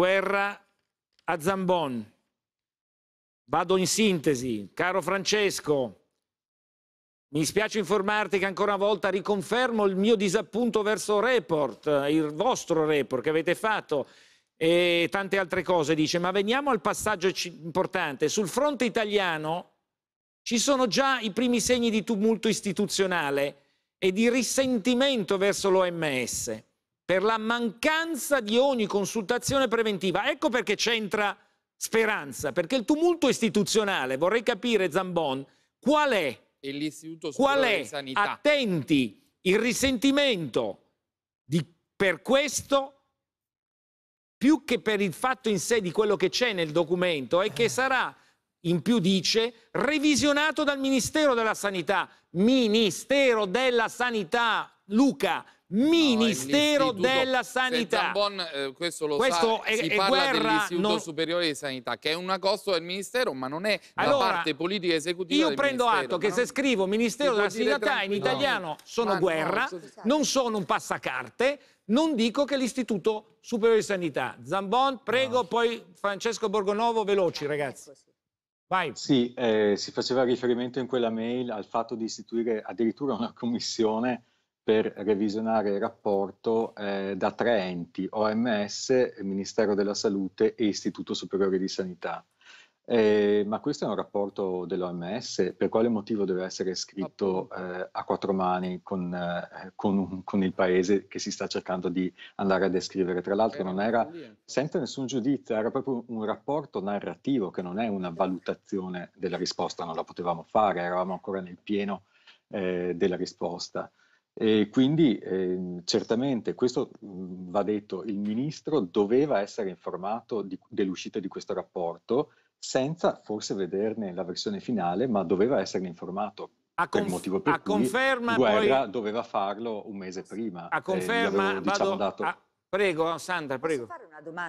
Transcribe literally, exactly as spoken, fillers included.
Guerra a Zambon. Vado in sintesi. Caro Francesco, mi spiace informarti che ancora una volta riconfermo il mio disappunto verso report, il vostro report che avete fatto e tante altre cose. Dice, ma veniamo al passaggio importante. Sul fronte italiano ci sono già i primi segni di tumulto istituzionale e di risentimento verso l'O M S per la mancanza di ogni consultazione preventiva. Ecco perché c'entra Speranza, perché il tumulto istituzionale, vorrei capire Zambon, qual è? E l'Istituto Superiore di Sanità. Attenti, il risentimento di, per questo, più che per il fatto in sé di quello che c'è nel documento, è che sarà, in più dice, revisionato dal Ministero della Sanità. Ministero della Sanità, Luca, Ministero no, della Sanità. Zambon, eh, questo lo questo sa, è, si è parla dell'Istituto non... Superiore di Sanità, che è una costola del Ministero, ma non è la allora, parte politica esecutiva. Io prendo atto che no? se scrivo Ministero della Sanità in italiano no. sono ma guerra, no, non sono un passacarte, non dico che l'Istituto Superiore di Sanità. Zambon, prego, no. poi Francesco Borgonovo, veloci ragazzi. Vai. Sì, eh, si faceva riferimento in quella mail al fatto di istituire addirittura una commissione per revisionare il rapporto eh, da tre enti, O M S, Ministero della Salute e Istituto Superiore di Sanità. Eh, ma questo è un rapporto dell'O M S, per quale motivo deve essere scritto eh, a quattro mani con, eh, con, un, con il paese che si sta cercando di andare a descrivere? Tra l'altro non era senza nessun giudizio, era proprio un rapporto narrativo che non è una valutazione della risposta, non la potevamo fare, eravamo ancora nel pieno eh, della risposta. E quindi eh, certamente, questo mh, va detto, il ministro doveva essere informato dell'uscita di questo rapporto senza forse vederne la versione finale, ma doveva esserne informato a per il motivo per a cui conferma, Guerra poi... doveva farlo un mese prima. A conferma, eh, avevo, diciamo, vado, dato... a... prego Sandra, prego. Posso fare una domanda?